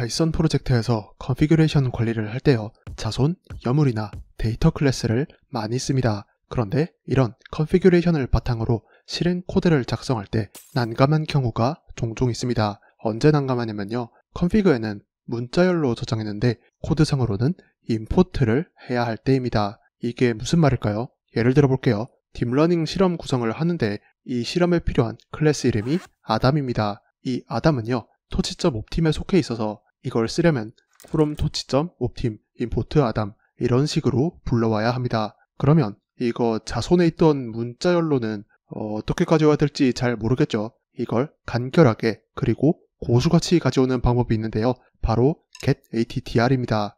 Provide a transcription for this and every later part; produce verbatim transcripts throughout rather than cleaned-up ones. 파이썬 프로젝트에서 컨피규레이션 관리를 할 때요, 자손, 여물이나 데이터 클래스를 많이 씁니다. 그런데 이런 컨피규레이션을 바탕으로 실행 코드를 작성할 때 난감한 경우가 종종 있습니다. 언제 난감하냐면요, 컨피그에는 문자열로 저장했는데 코드상으로는 임포트를 해야 할 때입니다. 이게 무슨 말일까요? 예를 들어 볼게요. 딥러닝 실험 구성을 하는데 이 실험에 필요한 클래스 이름이 아담입니다. 이 아담은요, torch.optim에 속해 있어서 이걸 쓰려면 from torch.optim import adam 이런 식으로 불러와야 합니다. 그러면 이거 자손에 있던 문자열로는 어, 어떻게 가져와야 될지 잘 모르겠죠. 이걸 간결하게 그리고 고수같이 가져오는 방법이 있는데요, 바로 getattr입니다.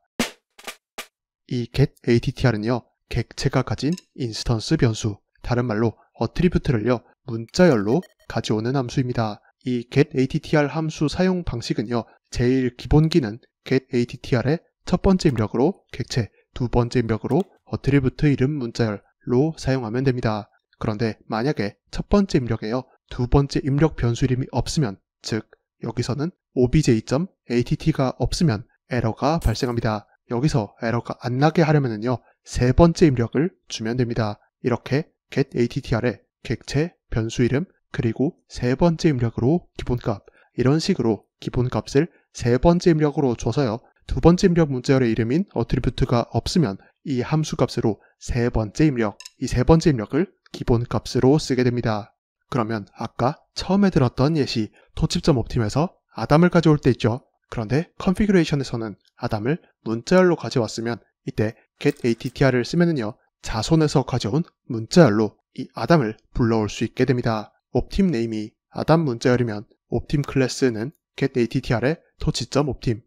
이 getattr은요, 객체가 가진 인스턴스 변수, 다른 말로 어트리뷰트를요 문자열로 가져오는 함수입니다. 이 getattr 함수 사용 방식은요, 제일 기본기는 getattr의 첫 번째 입력으로 객체, 두 번째 입력으로 어트리뷰트 이름 문자열로 사용하면 됩니다. 그런데 만약에 첫 번째 입력에요 두 번째 입력 변수 이름이 없으면, 즉 여기서는 obj.att가 없으면 에러가 발생합니다. 여기서 에러가 안 나게 하려면은요 세 번째 입력을 주면 됩니다. 이렇게 getAttr에 객체, 변수 이름, 그리고 세 번째 입력으로 기본값, 이런 식으로 기본값을 세 번째 입력으로 줘서요 두 번째 입력 문자열의 이름인 어트리뷰트가 없으면 이 함수 값으로 세 번째 입력, 이 세 번째 입력을 기본값으로 쓰게 됩니다. 그러면 아까 처음에 들었던 예시 torch.optim에서 아담을 가져올 때 있죠. 그런데 컨피규레이션에서는 아담을 문자열로 가져왔으면 이때 getAttr를 쓰면은요 자손에서 가져온 문자열로 이 아담을 불러올 수 있게 됩니다. optim name이 아담 문자열이면 optim 클래스는 getAttr의 torch.optim,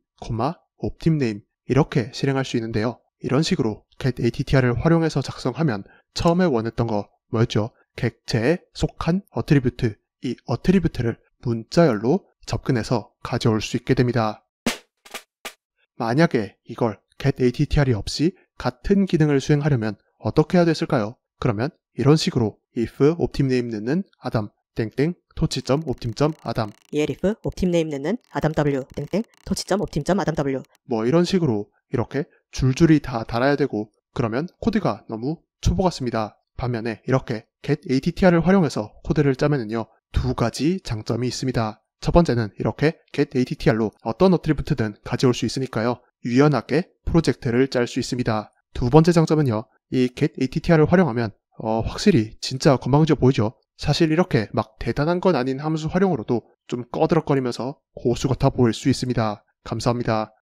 optim name 이렇게 실행할 수 있는데요, 이런 식으로 getAttr를 활용해서 작성하면 처음에 원했던 거 뭐였죠? 객체에 속한 어트리뷰트, 이 어트리뷰트를 문자열로 접근해서 가져올 수 있게 됩니다. 만약에 이걸 getAttr이 없이 같은 기능을 수행하려면 어떻게 해야 됐을까요? 그러면 이런 식으로 if optim name 넣는 adam 땡땡 torch.optim.adam, elif optim name 넣는 adam w 땡땡 torch.optim.adam w 뭐 이런 식으로 이렇게 줄줄이 다 달아야 되고, 그러면 코드가 너무 초보 같습니다. 반면에 이렇게 getAttr를 활용해서 코드를 짜면은요 두 가지 장점이 있습니다. 첫 번째는 이렇게 getAttr로 어떤 어트리뷰트든 가져올 수 있으니까요 유연하게 프로젝트를 짤 수 있습니다. 두 번째 장점은요, 이 getAttr를 활용하면 어, 확실히 진짜 건방져 보이죠. 사실 이렇게 막 대단한 건 아닌 함수 활용으로도 좀 꺼드럭거리면서 고수 같아 보일 수 있습니다. 감사합니다.